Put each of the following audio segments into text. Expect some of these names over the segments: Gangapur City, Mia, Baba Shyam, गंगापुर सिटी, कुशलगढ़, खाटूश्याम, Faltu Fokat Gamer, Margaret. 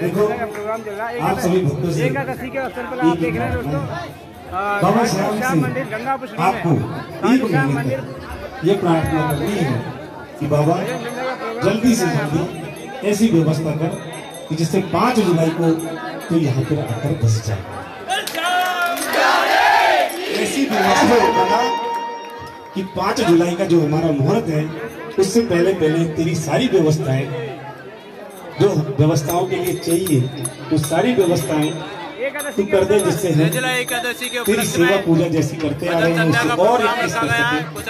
भजन का प्रोग्राम चल रहा है। एकादशी के अवसर पर आप देख रहे हैं दोस्तों खाटूश्याम मंदिर गंगापुर सिटी में खाटूश्याम मंदिर ये प्रार्थना करनी है कि बाबा जल्दी से जल्दी ऐसी व्यवस्था कर कि जिससे 5 जुलाई को तो यहाँ पर आकर बस जाए। ऐसी व्यवस्था होगा कि 5 जुलाई का जो हमारा मुहूर्त है उससे पहले पहले तेरी सारी व्यवस्थाएं जो व्यवस्थाओं के लिए चाहिए वो सारी व्यवस्थाएं तू कर दे, जिससे तेरी सेवा पूजा जैसी करते आ रहे हैं उससे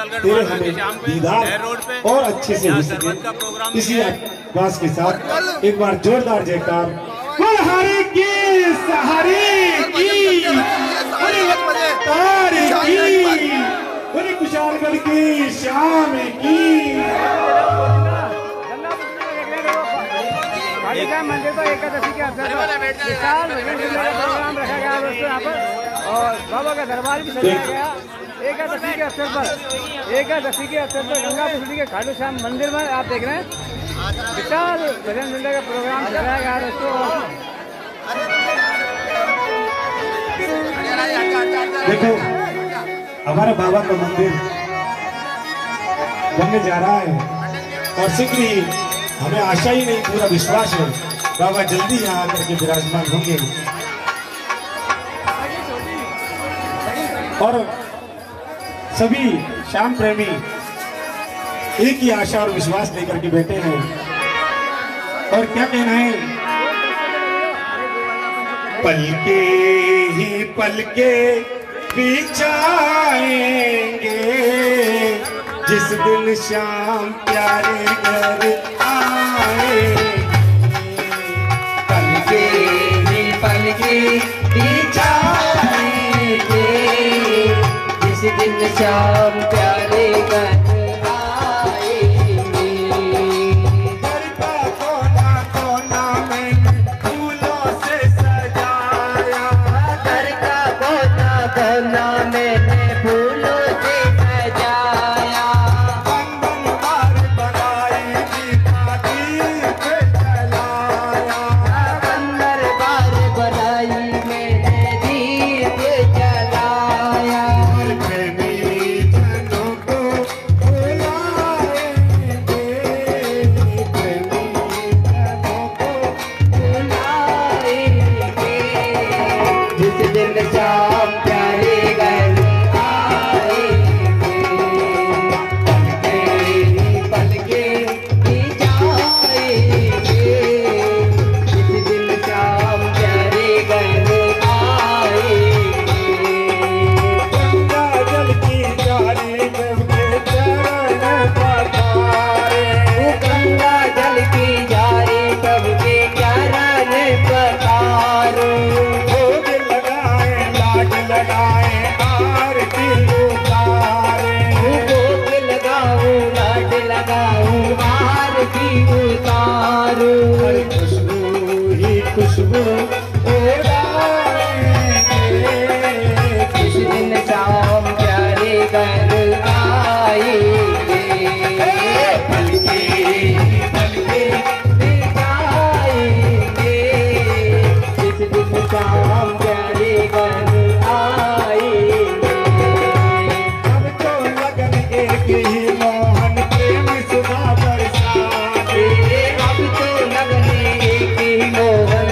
और तेरे हमें दीदार और अच्छे से हो सके। इसी आवाज के साथ एक बार जोरदार जयकार हरि की कुशलगढ़ की शाम की मंदिर तो एकादशी के अवसर पर विशाल भजन का प्रोग्राम रखा गया दोस्तों यहाँ पर और बाबा का दरबार भी सजाया गया। एकादशी के अवसर पर गंगापुर सिटी के खाटूश्याम मंदिर में आप देख रहे हैं विशाल भजन मंडल का प्रोग्राम सजाया गया दोस्तों। देखो हमारे बाबा का मंदिर बनने जा रहा है और शीघ्र हमें आशा ही नहीं, पूरा विश्वास है बाबा जल्दी यहाँ आकर के विराजमान होंगे। और सभी श्याम प्रेमी एक ही आशा और विश्वास लेकर के बैठे हैं और क्या कहना है, पलके ही पलके बिछाएंगे जिस दिन श्याम प्यारे घर जिस दिन श्याम प्यारे घर आएंगे। दरबा कोना कोना में फूलों से सजाया, दरबा कोना कोना में फूलों से सजाया, कंगन हार बनाए जी पाती पे चलाया, कंगन हार बनाई खुशबू किस दिन श्याम प्यारे घर आएंगे। पलके पलके बिछाएंगे किस दिन श्याम प्यारे घर आएंगे। अब तो लगन एक ही मोहन प्रेम सुधा बरसाते, अब तो लगन एक ही मोहन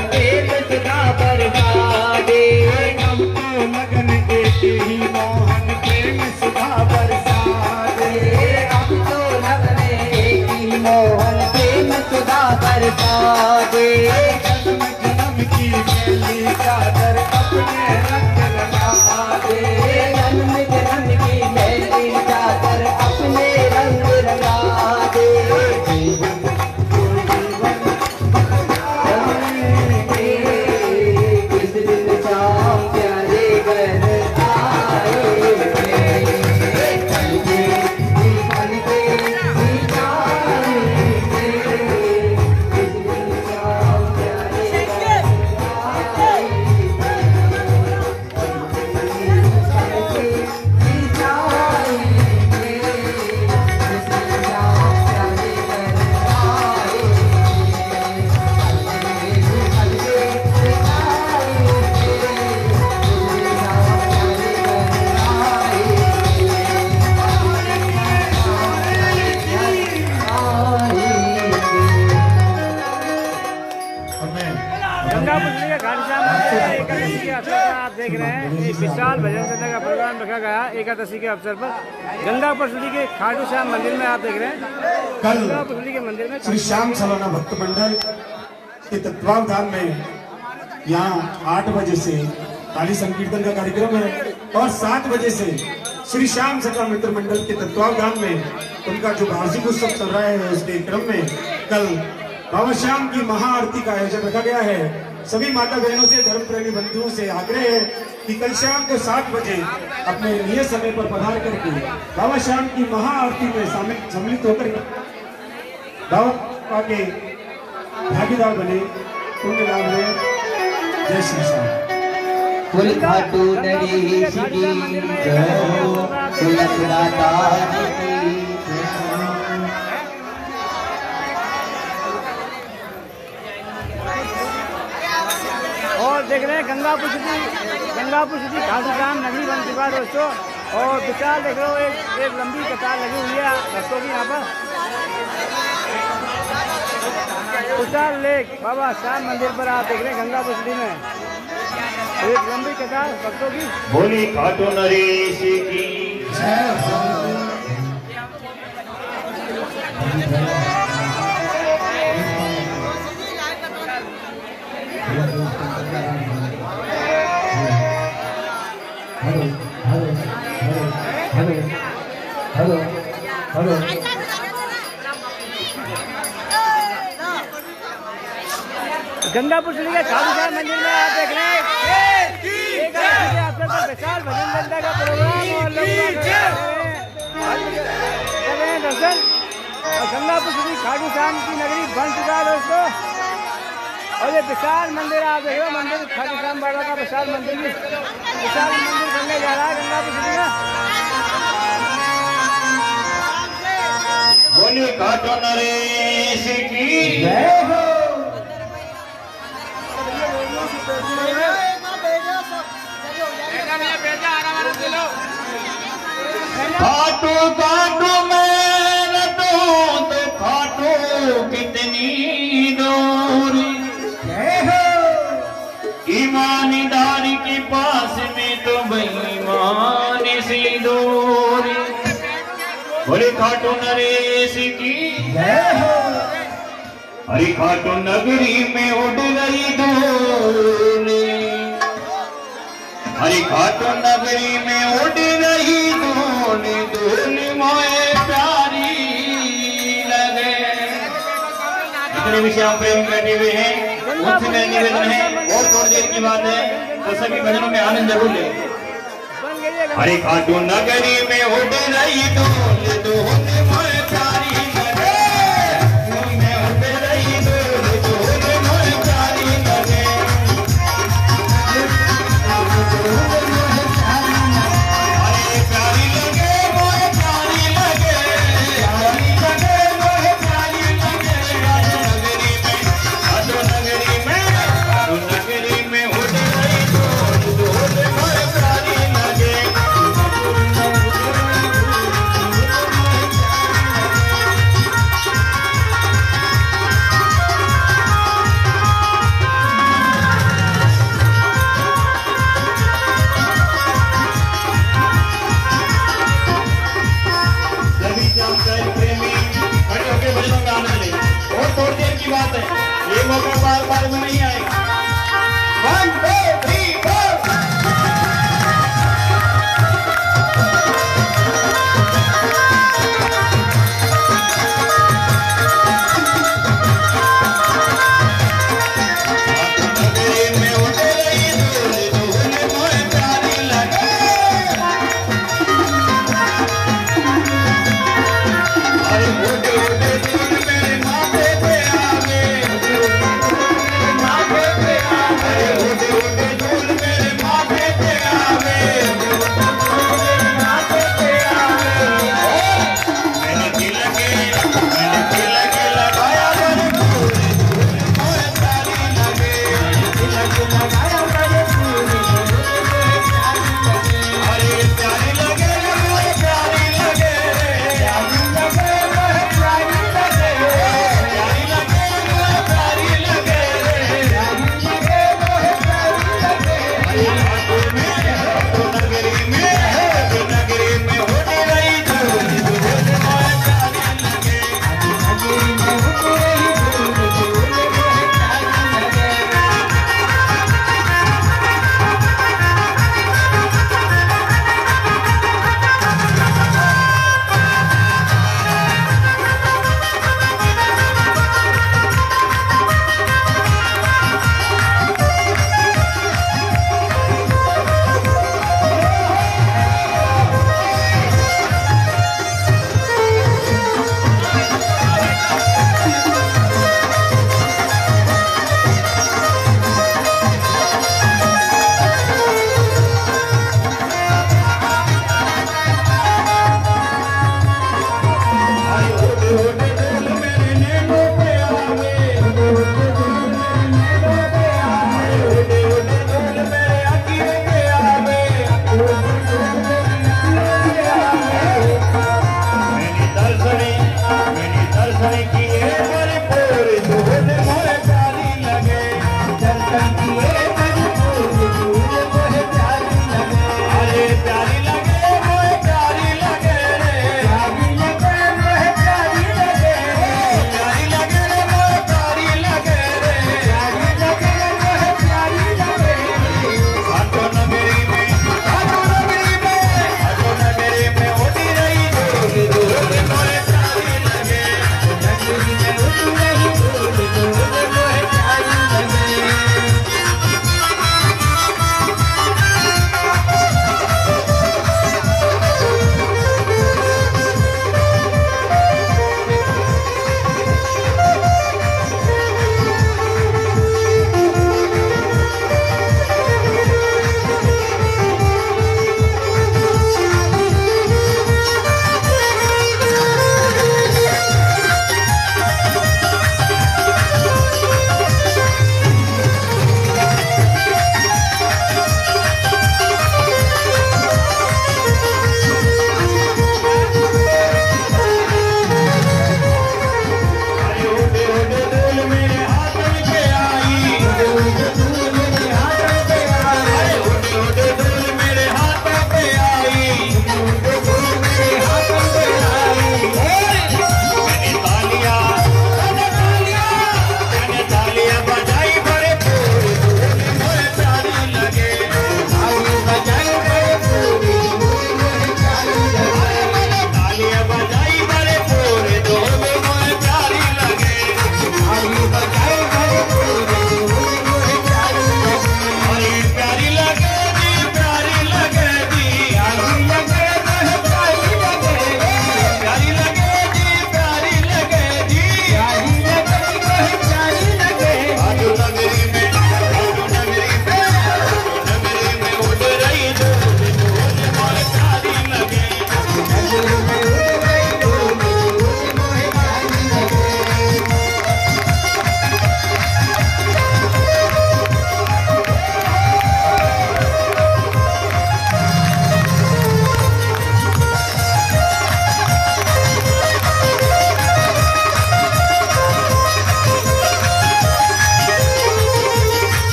बरसाते जन्म की मेली चादर अपने रंग लगा दे, जन्म की मेली चादर अपने रंग लगा दे। जीवन किस दिन श्याम प्यारे घर आएंगे। आप देख रहे हैं एक विशाल भजन संध्या का प्रोग्राम रखा गया एकादशी के अवसर पर गंगापुर सिटी के खाटूश्याम मंदिर में। आप देख रहे हैं गंगापुर सिटी के मंदिर में श्री श्याम सलाना भक्त मंडल के तत्वावधान में यहाँ 8 बजे से काली संकीर्तन का कार्यक्रम है और 7 बजे से श्री श्याम सखा मित्र मंडल के तत्वावधान में उनका जो वार्षिक उत्सव चल रहा है उसके क्रम में कल बाबा श्याम की महाआरती का आयोजन रखा गया है। सभी माता बहनों से धर्म प्रेमी बंधुओं से आग्रह है कि कल शाम को 7 बजे अपने नियत समय पर पधार करके बाबा श्याम की महाआरती में सम्मिलित होकर बाबा के भागीदार बने, उनके लाभ लें। जय श्री श्याम। और देख रहे हैं गंगापुर सिटी खाटूश्याम नगरी बन चुका है दोस्तों। और विशाल देख रहे हो एक लंबी कतार लगी हुई है भक्तों की। यहाँ पर विशाल लेक बाबा श्याम मंदिर पर आप देख रहे हैं गंगापुर सिटी में एक लंबी कतार भक्तों की। भोली खाटू नरेश की जय। हेलो गंगापुर सिटी के खाटूश्याम मंदिर में आप देख रहे हैं विशाल भजन संध्या का प्रोग्राम और कर रहे हैं दर्शन। और गंगापुर सिटी खाटूश्याम की नगरी बन चुका है दोस्तों। और ये विशाल मंदिर आप देख रहे हो, मंदिर खाटूश्याम बाबा का विशाल मंदिर बनने जा रहा है गंगापुर सिटी में। बोली खाटू नरेश की जय हो। खाटू मैं तो खाटू कितनी दूर जय हो। ईमानदारी के पास में तो बेईमान से दूर। बोली खाटू नरेश की जय हो। हरी खाटू नगरी में उड़ गई धूल। हरी खाटू नगरी में उड़ गई धूल। धूल मोए प्यारी लगे। जितने भी श्याम प्रेम बैठे हुए हैं उनसे मेरा निवेदन है और थोड़ी देर की बात है तो सभी भजनों में आनंद जरूर लें। हरी खाटू नगरी में उड़ रही धूल। धूल मोए प्यारी लगे। धूल में उड़ रही धूल। धूल मोए प्यारी लगे। अरे प्यारी लगे मोए प्यारी लगे। प्यारी लगे मोए प्यारी लगे। खाटू नगरी में उड़ रही धूल। धूल मोए प्यारी लगे।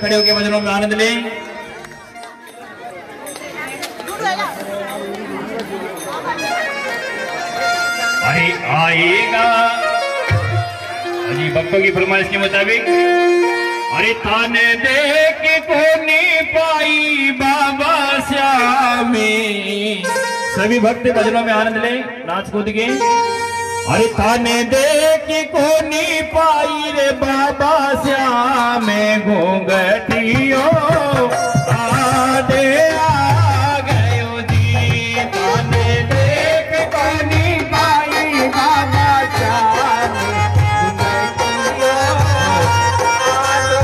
खड़े होकर भजनों का आनंद लें। आएगा जी भक्तों की फरमाइश के मुताबिक। अरे थाने देख को नहीं पाई बाबा श्याम। सभी भक्त भजनों में आनंद लें, नाच कूद के। अरे थाने देख को नहीं पाई रे बाबा श्याम। घूंघटियो आदे आ गयो जी। थाने देख को नहीं पाई बाबा श्याम। घूंघटियो अरे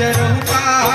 नजरों पार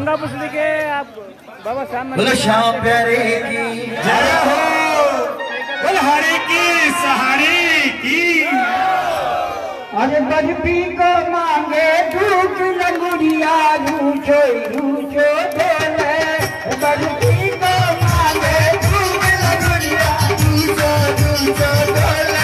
गंगापुर सिटी के आप बाबा श्याम प्यारे की जय हो, हरे की सहारे की। अरे बजपी को मांगे झूठ लंगुरिया झूठो झूठो बोले, बजपी को मांगे झूठ लंगुरिया झूठो झूठो बोले।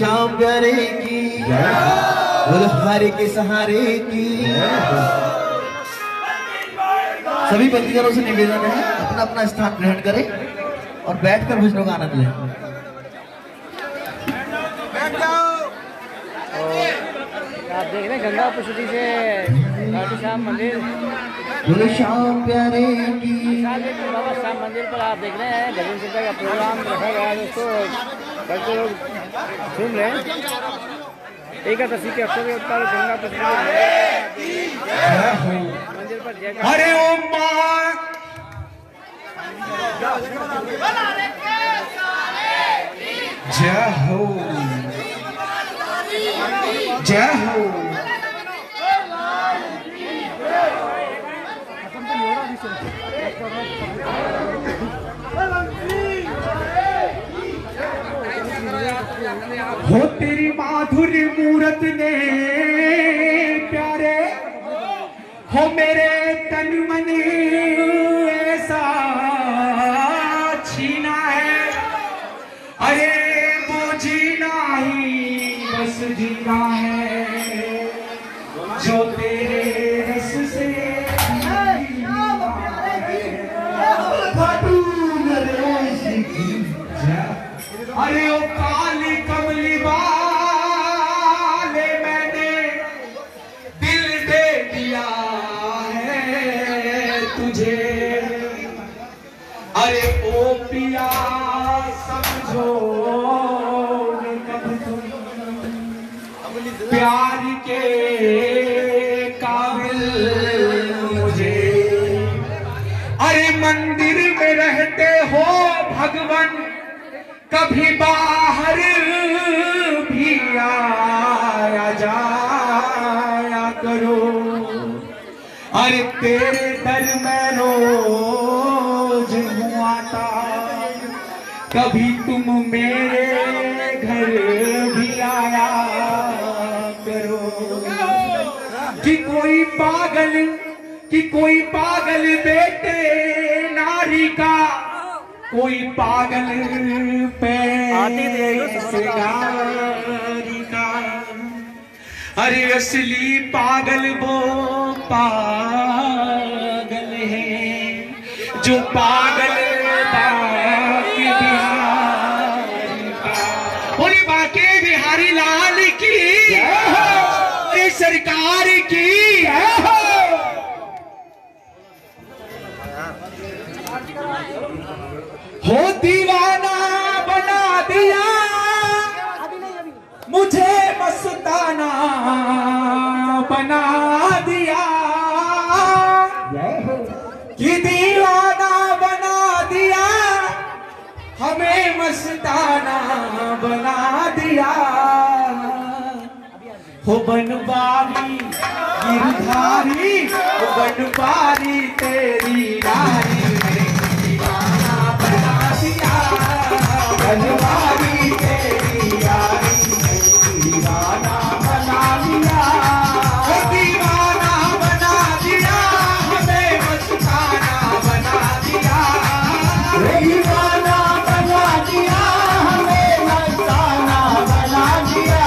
श्याम प्यारे की हरे के सहारे की। सभी बंदीजनों से निवेदन है अपना अपना स्थान ग्रहण करें और बैठकर भजनों का आनंद लें। आप देख रहे हैं गंगापुर सिटी से खाटूश्याम मंदिर प्यारे की बाबा श्याम मंदिर पर आप देख रहे हैं भजन संध्या का प्रोग्राम रखा गया है। दोस्तों लोग घूम रहे हैं एक तस्वीर के अवसर पर गंगापुर मंदिर पर जय। अरे ओम जय हो जय हो। हो तेरी माधुरी मूरत ने प्यारे, हो मेरे तन मन ऐसा छीना है। अरे वो जीना ही बस जीना है जो तेरे रस से खाटू नरेश की। अरे ओ काली कमली वाले मैंने दिल दे दिया है तुझे। अरे ओ पिया समझो प्यार के मंदिर में रहते हो भगवान, कभी बाहर भी आया जाया करो। अरे तेरे दर में रोज हूँ आता, कभी तुम मेरे घर भी आया करो। कि कोई पागल बेटे नारी का कोई पागल पैसेदारी का। अरे असली पागल वो पागल है जो पागल बाकी बिहारी का। बोली बाकी बिहारी लाल की सरकार की। हो दीवाना बना दिया मुझे मस्ताना बना मस्ताना बना दिया हो बनवारी गिरधारी हो बनवारी तेरी नारी मेरे दीवाना बना दिया बनवारी तेरी नारी मेरे दीवाना बना दिया हो दीवाना बना दिया हमें मस्ताना बना दिया दीवाना बना दिया हमें मस्ताना बना दिया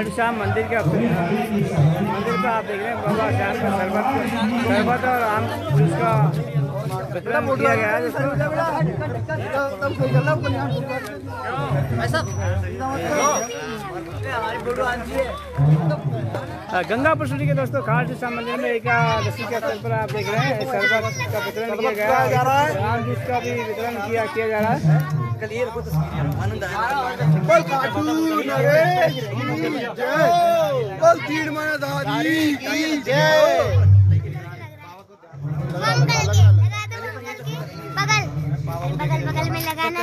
खाटूश्याम मंदिर के मंदिर का आप देख रहे हैं बाबा श्याम का शरबत और आम उसका वितरण किया गया है। गंगापुर सिटी के दोस्तों खाटूश्याम मंदिर में एकादशी के अवसर पर आप देख रहे हैं शरबत का वितरण किया गया है, आम जूस का भी वितरण किया जा रहा है। बगल बगल में लगाना,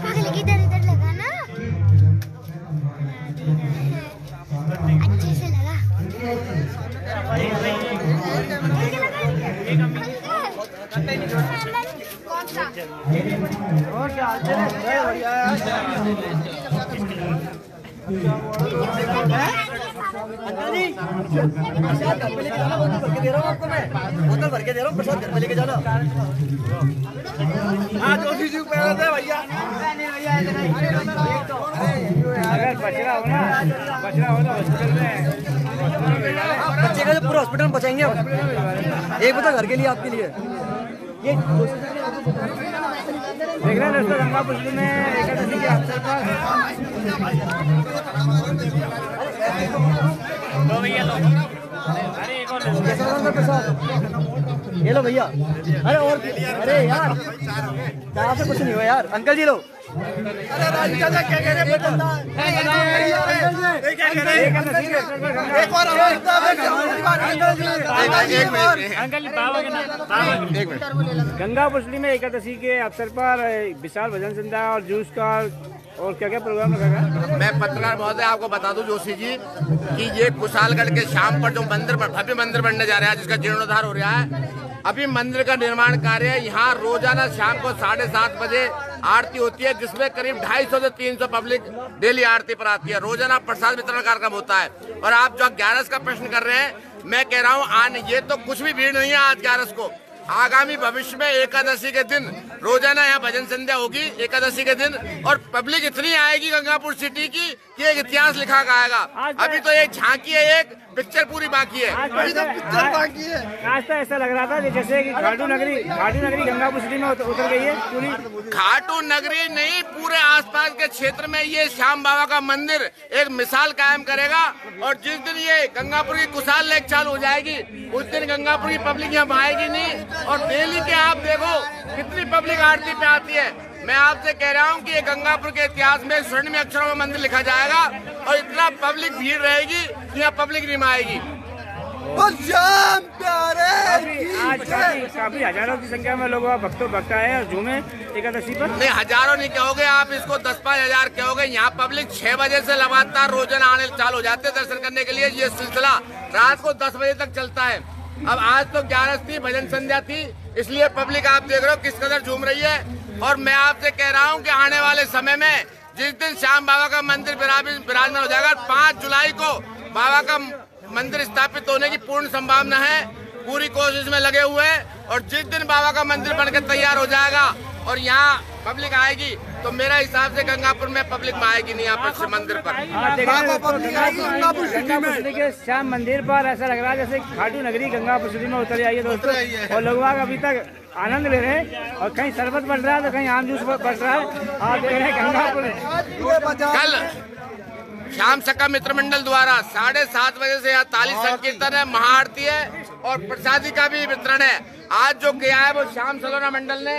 बगल इधर इधर लगाना, अच्छे से लगा। और क्या हाल चाल है? बढ़िया है, प्रसाद घर में लेके जाना। हाँ जोशी जी भैया अगर बचरा हो ना, बचरा हो तो हॉस्पिटल में बच्चे का, जो पूरा हॉस्पिटल में बचाएंगे एक बता घर के लिए आपके लिए। ये देख रहे हैं दोस्तों गंगापुर सिटी में एकादशी के अवसर पर ये लो भैया। अरे और अरे यार चार से कुछ नहीं हुआ यार। अंकल जी लो। अरे राज चाचा क्या कह रहे हैं? गंगापुर सिटी में एकादशी के अवसर पर विशाल भजन संध्या और जूस का और क्या क्या प्रोग्राम रखा। मैं पत्रकार महोदय आपको बता दूं जोशी जी कि ये कुशलगढ़ के शाम पर जो मंदिर पर भव्य मंदिर बनने जा रहा है जिसका जीर्णोद्धार हो रहा है, अभी मंदिर का निर्माण कार्य है। यहाँ रोजाना शाम को 7:30 बजे आरती होती है जिसमें करीब 250 से 300 पब्लिक डेली आरती पर आती है। रोजाना प्रसाद वितरण कार्यक्रम होता है। और आप जो 11 का प्रश्न कर रहे हैं, मैं कह रहा हूँ आने ये तो कुछ भी भीड़ नहीं है आज 11 को। आगामी भविष्य में एकादशी के दिन रोजाना यहाँ भजन संध्या होगी एकादशी के दिन, और पब्लिक इतनी आएगी गंगापुर सिटी की कि एक इतिहास लिखा जाएगा। अभी तो एक झांकी है, एक पिक्चर पूरी बाकी है। आज तो ऐसा लग रहा था जैसे कि खाटू नगरी गंगापुर सिटी में उतर गई है पूरी। खाटू नगरी नहीं, पूरे आसपास के क्षेत्र में ये श्याम बाबा का मंदिर एक मिसाल कायम करेगा। और जिस दिन ये गंगापुर की कुशाल लेक चालू हो जाएगी उस दिन गंगापुर की पब्लिक यहाँ आएगी नहीं। और डेली के आप देखो कितनी पब्लिक आरती पे आती है। मैं आपसे कह रहा हूँ कि ये गंगापुर के इतिहास में स्वर्णिम अक्षरों में मंदिर लिखा जाएगा। और इतना पब्लिक भीड़ रहेगी कि यहाँ पब्लिक नहीं आएगी। आज काफी हजारों की संख्या में लोग भक्त आए और झूमे एकादशी पर। नहीं हजारों नहीं कहोगे आप, इसको 10-5 हजार कहोगे। यहाँ पब्लिक 6 बजे से लगातार रोजाना आने चालू हो जाते हैं दर्शन करने के लिए। ये सिलसिला रात को 10 बजे तक चलता है। अब आज तो 11 थी, भजन संध्या थी, इसलिए पब्लिक आप देख रहे हो किस कदर झूम रही है। और मैं आपसे कह रहा हूँ कि आने वाले समय में जिस दिन श्याम बाबा का मंदिर विराजमान हो जाएगा, 5 जुलाई को बाबा का मंदिर स्थापित होने की पूर्ण संभावना है। पूरी कोशिश में लगे हुए हैं। और जिस दिन बाबा का मंदिर बनकर तैयार हो जाएगा और यहाँ पब्लिक आएगी तो मेरा हिसाब से गंगापुर में पब्लिक में आएगी नहीं। यहाँ पर मंदिर पर श्याम मंदिर पर ऐसा लग रहा है जैसे खाटू नगरी गंगापुर सिटी में उतर आई है दोस्तों। और लोग अभी तक आनंद ले रहे हैं और कहीं शरबत बन रहा है तो कहीं आम जूस बन रहा है। आप देख रहे हैं गंगापुर। कल श्याम सखा मित्र मंडल द्वारा 7:30 बजे से यहाँ ताली संकीर्तन है, महाआरती है और प्रसादी का भी वितरण है। आज जो किया है वो श्याम सलोना मंडल ने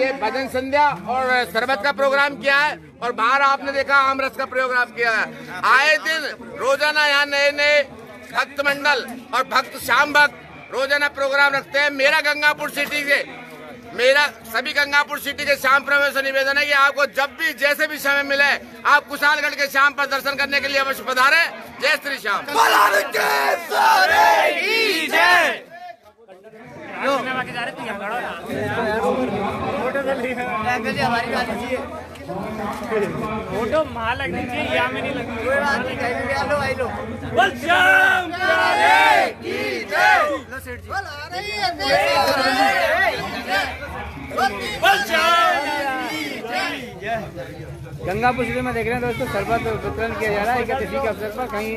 ये भजन संध्या और शरबत का प्रोग्राम किया है। और बाहर आपने देखा आम रस का प्रोग्राम किया है। आए दिन रोजाना यहाँ नए नए भक्त मंडल और भक्त श्याम भक्त रोजाना प्रोग्राम रखते हैं। मेरा सभी गंगापुर सिटी के श्याम प्रेमियों से निवेदन है कि आपको जब भी जैसे भी समय मिले आप कुशलगढ़ के श्याम पर दर्शन करने के लिए अवश्य पधारें। जय श्री श्याम। फोटो वहाँ लगनी चाहिए, यहाँ में नहीं लगनी। गंगापुर सिटी में देख रहे हैं दोस्तों शरबत वितरण किया जा रहा है। एक तिथि के अवसर पर कहीं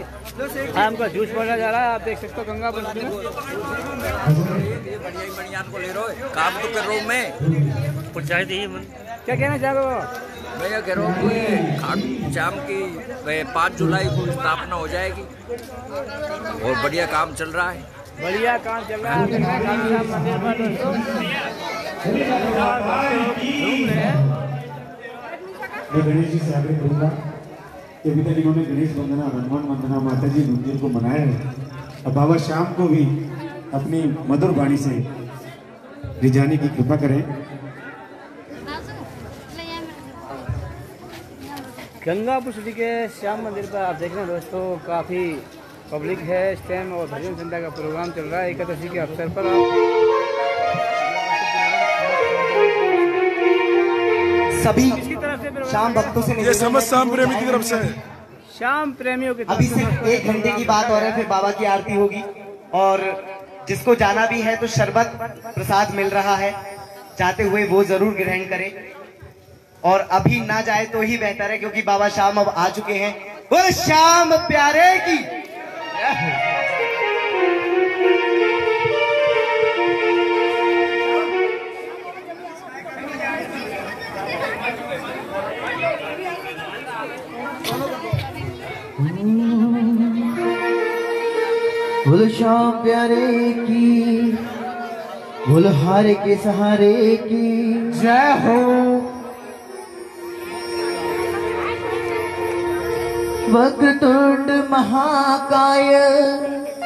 आम का जूस बांटा जा रहा है। आप देख सकते हो गंगापुर सिटी में बढ़िया आपको ले रहे हो काम तो कर रहा हूँ मैं पंचायत ही। क्या कहना चाह रहे हो? मैं कह रहा हूँ खाटूश्याम की 5 जुलाई को स्थापना हो जाएगी और बढ़िया काम चल रहा है। बढ़िया काम चल रहा है। खाटूश्याम मंदिर पर मैं गणेश जी से आग्रह करूँगा कि अभी तक इन्होंने गणेश वंदना, हनुमान वंदना, माता जी मंदिर को मनाया है। अब बाबा श्याम को भी अपनी मधुर वाणी से रिझाने की कृपा करें। गंगापुर सिटी के श्याम मंदिर पर आप देख रहे हैं दोस्तों काफ़ी पब्लिक है इस टाइम और भजन संध्या का प्रोग्राम चल रहा है। एकादशी के अवसर पर सभी श्याम भक्तों से ये समझ श्याम प्रेमी की तरफ से, श्याम प्रेमियों की तरफ से अभी 1 घंटे की बात हो रही है, फिर बाबा की आरती होगी और जिसको जाना भी है तो शरबत प्रसाद मिल रहा है, चाहते हुए वो जरूर ग्रहण करें और अभी ना जाए तो ही बेहतर है क्योंकि बाबा श्याम अब आ चुके हैं। बोल श्याम प्यारे की। बोल श्याम प्यारे की, बोल हारे के सहारे की जय हो। वक्रतुंड महाकाय